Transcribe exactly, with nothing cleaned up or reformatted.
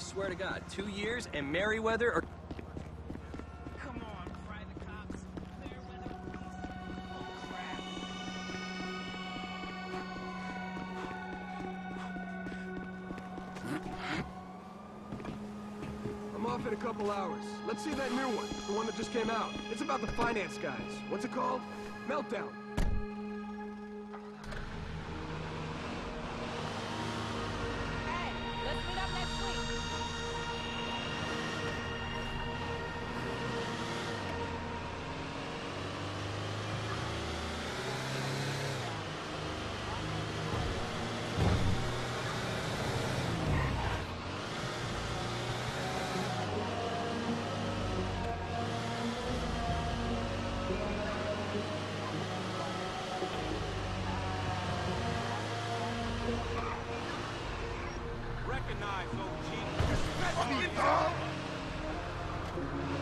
swear to God, two years and Merriweather or... Come on, private cops. Merriweather police. Oh, crap. I'm off in a couple hours. Let's see that new one, the one that just came out. It's about the finance guys. What's it called? Meltdown. Recognize, O G.